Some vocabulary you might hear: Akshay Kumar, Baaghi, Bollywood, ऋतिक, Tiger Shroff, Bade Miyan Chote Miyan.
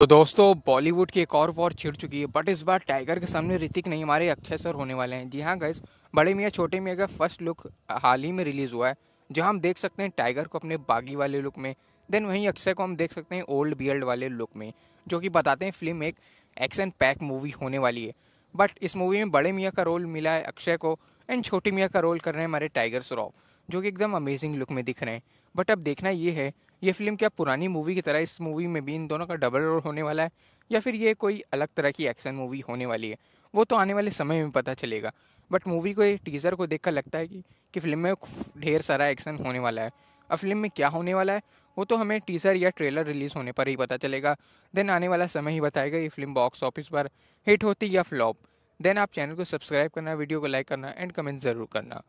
तो दोस्तों बॉलीवुड की एक और वॉर छिड़ चुकी है, बट इस बार टाइगर के सामने ऋतिक नहीं हमारे अक्षय सर होने वाले हैं। जी हाँ गाइस, बड़े मियाँ छोटे मियाँ का फर्स्ट लुक हाल ही में रिलीज़ हुआ है, जहाँ हम देख सकते हैं टाइगर को अपने बागी वाले लुक में, देन वहीं अक्षय को हम देख सकते हैं ओल्ड बियर्ड वाले लुक में, जो कि बताते हैं फिल्म एक एक्शन पैक मूवी होने वाली है। बट इस मूवी में बड़े मियाँ का रोल मिला है अक्षय को एंड छोटे मियाँ का रोल कर रहे हैं हमारे टाइगर श्रॉफ, जो कि एकदम अमेजिंग लुक में दिख रहे हैं। बट अब देखना ये है, ये फिल्म क्या पुरानी मूवी की तरह इस मूवी में भी इन दोनों का डबल रोल होने वाला है, या फिर ये कोई अलग तरह की एक्शन मूवी होने वाली है, वो तो आने वाले समय में पता चलेगा। बट मूवी को टीज़र को देखकर लगता है कि फिल्म में ढेर सारा एक्शन होने वाला है। अब फिल्म में क्या होने वाला है वो तो हमें टीज़र या ट्रेलर रिलीज़ होने पर ही पता चलेगा, देन आने वाला समय ही बताएगा ये फिल्म बॉक्स ऑफिस पर हिट होती या फ्लॉप। देन आप चैनल को सब्सक्राइब करना, वीडियो को लाइक करना एंड कमेंट ज़रूर करना।